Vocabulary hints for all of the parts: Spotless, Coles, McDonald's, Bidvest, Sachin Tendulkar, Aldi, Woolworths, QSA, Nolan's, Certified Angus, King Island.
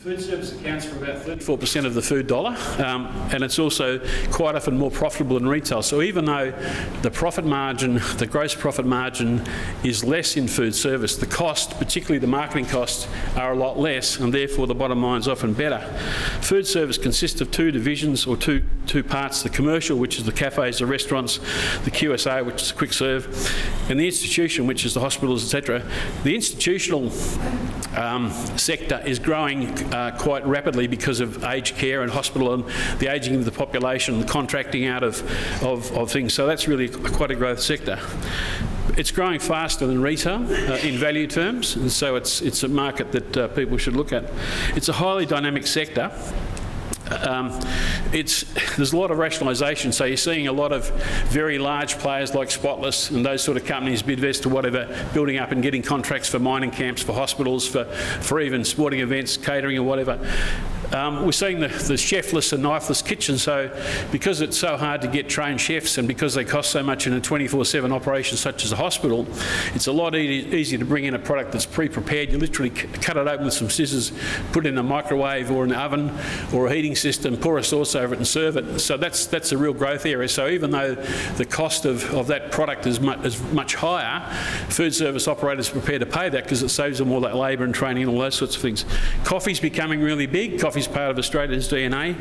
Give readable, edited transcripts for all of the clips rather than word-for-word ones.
Food service accounts for about 34% of the food dollar, and it's also quite often more profitable than retail. So even though the profit margin, the gross profit margin, is less in food service, the cost, particularly the marketing costs, are a lot less, and therefore the bottom line's often better. Food service consists of two divisions or two parts: the commercial, which is the cafes, the restaurants, the QSA, which is quick serve, and the institution, which is the hospitals, etc. The institutional sector is growing quite rapidly because of aged care and hospital and the ageing of the population, the contracting out of things. So that's really quite a growth sector. It's growing faster than retail in value terms, and so it's a market that people should look at. It's a highly dynamic sector. There's a lot of rationalisation, so you're seeing a lot of very large players like Spotless and those sort of companies, Bidvest or whatever, building up and getting contracts for mining camps, for hospitals, for even sporting events, catering or whatever. We're seeing the chefless and knifeless kitchen, so because it's so hard to get trained chefs and because they cost so much in a 24/7 operation such as a hospital, it's a lot easier to bring in a product that's pre-prepared. You literally cut it open with some scissors, put it in a microwave or an oven or a heating system, pour a sauce over it and serve it. So that's a real growth area. So even though the cost of that product is much higher, food service operators are prepared to pay that because it saves them all that labour and training and all those sorts of things. Coffee's becoming really big. Coffee's part of Australia's DNA.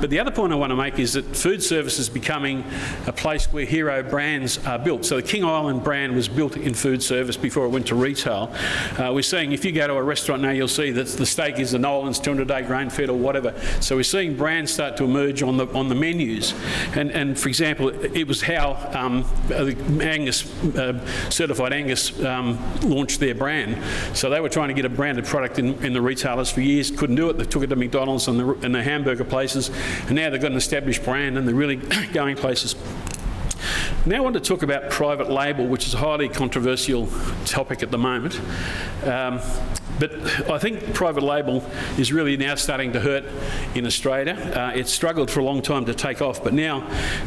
But the other point I want to make is that food service is becoming a place where hero brands are built. So the King Island brand was built in food service before it went to retail. We're seeing, if you go to a restaurant now, you'll see that the steak is the Nolan's 200-day grain fed or whatever. So we're seeing brands start to emerge on the menus. And for example, it was how Certified Angus launched their brand. So they were trying to get a branded product in the retailers for years, couldn't do it. They took it to McDonald's and the hamburger places, and now they've got an established brand and they're really going places. Now I want to talk about private label, which is a highly controversial topic at the moment. But I think private label is really now starting to hurt in Australia. It's struggled for a long time to take off, but now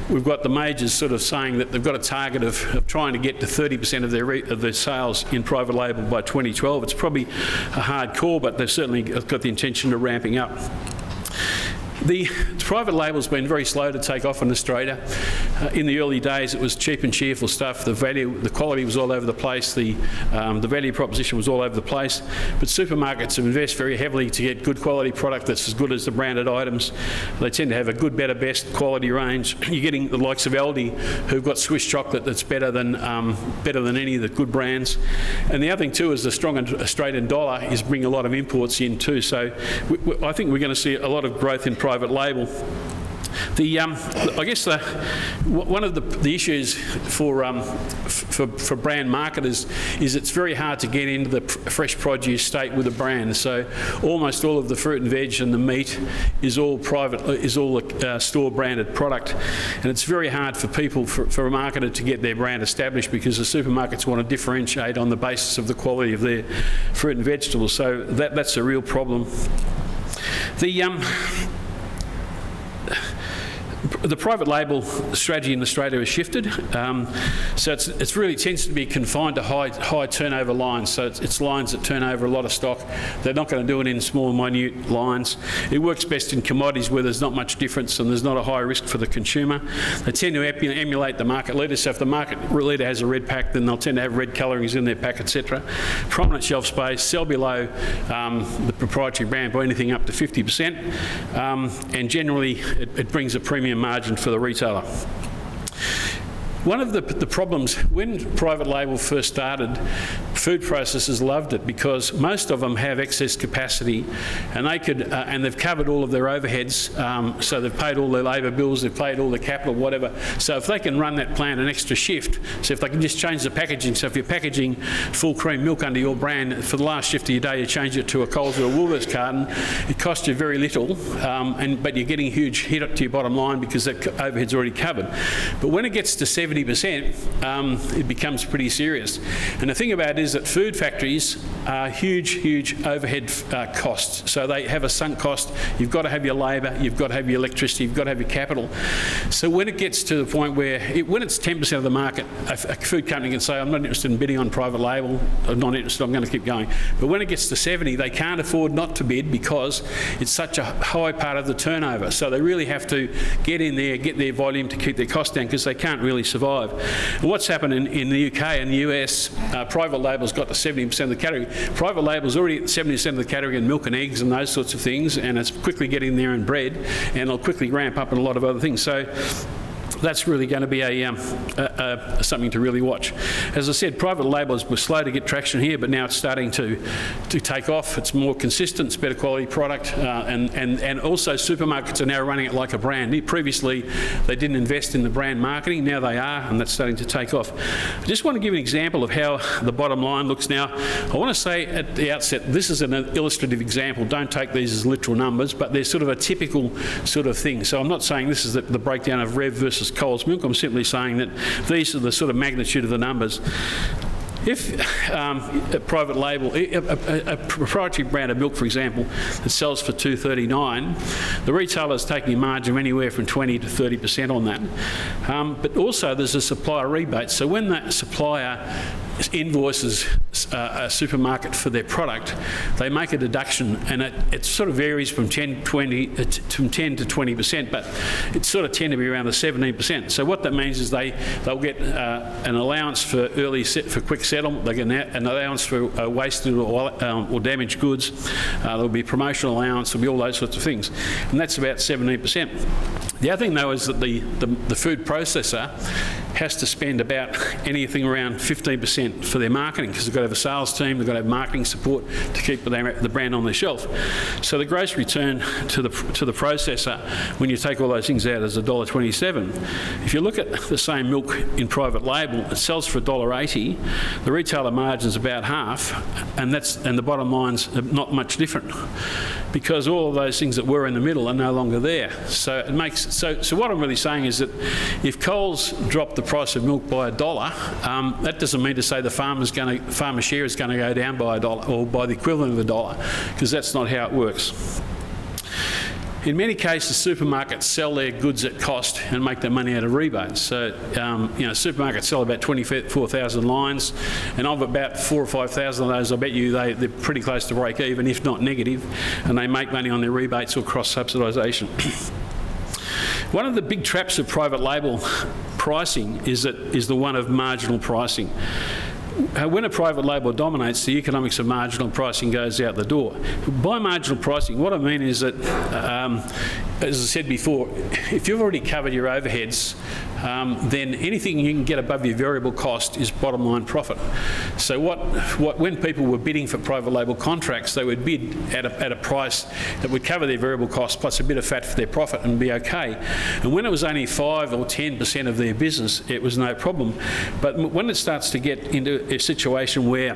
we've got the majors sort of saying that they've got a target of trying to get to 30% of their sales in private label by 2012. It's probably a hard call, but they've certainly got the intention of ramping up. The private label's been very slow to take off in Australia. In the early days, it was cheap and cheerful stuff. The value, the quality was all over the place. The value proposition was all over the place. But supermarkets invest very heavily to get good quality product that's as good as the branded items. They tend to have a good, better, best quality range. You're getting the likes of Aldi, who've got Swiss chocolate that's better than any of the good brands. And the other thing too is the strong Australian dollar is bringing a lot of imports in too. So I think we're going to see a lot of growth in private label. I guess one of the issues for brand marketers is it's very hard to get into the fresh produce state with a brand. So almost all of the fruit and veg and the meat is all private, is all store branded product, and it's very hard for people, for a marketer to get their brand established because the supermarkets want to differentiate on the basis of the quality of their fruit and vegetables. So that's a real problem. The private label strategy in Australia has shifted, so it really tends to be confined to high turnover lines. So it's lines that turn over a lot of stock. They're not going to do it in small, minute lines. It works best in commodities where there's not much difference and there's not a high risk for the consumer. They tend to emulate the market leader. So if the market leader has a red pack, then they'll tend to have red colorings in their pack, etc. Prominent shelf space, sell below the proprietary brand by anything up to 50%, and generally it brings a premium market margin for the retailer. One of the problems, when private label first started, food processors loved it because most of them have excess capacity, and they could, and they've covered all of their overheads, so they've paid all their labour bills, they've paid all the capital, whatever. So if they can run that plant an extra shift, so if they can just change the packaging, so if you're packaging full cream milk under your brand, for the last shift of your day you change it to a Coles or a Woolworths carton, it costs you very little, but you're getting a huge hit up to your bottom line because that overhead's already covered. But when it gets to 70%, it becomes pretty serious. And the thing about it is is that food factories are huge, huge overhead costs. So they have a sunk cost. You've got to have your labour, you've got to have your electricity, you've got to have your capital. So when it gets to the point where, when it's 10% of the market, a food company can say, I'm not interested in bidding on private label, I'm not interested, I'm going to keep going. But when it gets to 70, they can't afford not to bid because it's such a high part of the turnover. So they really have to get in there, get their volume to keep their costs down because they can't really survive. And what's happened in the UK and the US, private label's got to 70% of the category. Private label's already at 70% of the category in milk and eggs and those sorts of things, and it's quickly getting there in bread, and it'll quickly ramp up in a lot of other things. So that's really going to be something to really watch. As I said, private labels were slow to get traction here, but now it's starting to take off. It's more consistent, it's better quality product, and also supermarkets are now running it like a brand. Previously, they didn't invest in the brand marketing. Now they are, and that's starting to take off. I just want to give an example of how the bottom line looks now. I want to say at the outset, this is an illustrative example. Don't take these as literal numbers, but they're sort of a typical sort of thing. So I'm not saying this is the breakdown of Rev versus Coles milk. I'm simply saying that these are the sort of magnitude of the numbers. If a private label, a proprietary brand of milk, for example, that sells for $2.39, the retailer is taking a margin of anywhere from 20 to 30% on that. But also there's a supplier rebate. So when that supplier invoices a supermarket for their product, they make a deduction, and it sort of varies from 10 to 20%, but it sort of tend to be around the 17%. So what that means is they'll get an allowance for quick settlement. They get an allowance for wasted or damaged goods. There'll be promotional allowance. There'll be all those sorts of things, and that's about 17%. The other thing, though, is that the food processor has to spend about anything around 15% for their marketing, because they've got to have a sales team, they've got to have marketing support to keep the brand on their shelf. So the gross return to the processor, when you take all those things out, is $1.27. If you look at the same milk in private label, it sells for $1.80. The retailer margin's about half, and the bottom line's not much different, because all of those things that were in the middle are no longer there. So it makes. So what I'm really saying is that if Coles dropped the price of milk by $1, that doesn't mean to say the farmer share is going to go down by $1 or by the equivalent of $1, because that's not how it works. In many cases, supermarkets sell their goods at cost and make their money out of rebates. So, you know, supermarkets sell about 24,000 lines, and of about 4,000 or 5,000 of those, I bet you they're pretty close to break even, if not negative, and they make money on their rebates or cross-subsidisation. One of the big traps of private label pricing is the one of marginal pricing. When a private label dominates, the economics of marginal pricing goes out the door. By marginal pricing, what I mean is that, as I said before, if you've already covered your overheads, then anything you can get above your variable cost is bottom line profit. So when people were bidding for private label contracts, they would bid at a price that would cover their variable cost plus a bit of fat for their profit and be okay. And when it was only 5 or 10% of their business, it was no problem. But when it starts to get into a situation where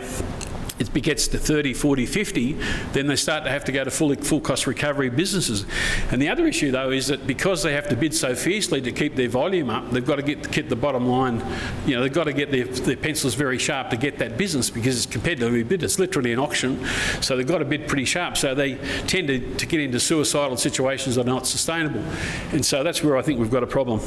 it gets to 30, 40, 50, then they start to have to go to full cost recovery businesses. And the other issue, though, is that because they have to bid so fiercely to keep their volume up, they've got to get the bottom line, you know, they've got to get their pencils very sharp to get that business, because it's competitively bid, it's literally an auction, so they've got to bid pretty sharp. So they tend to get into suicidal situations that are not sustainable. And so that's where I think we've got a problem.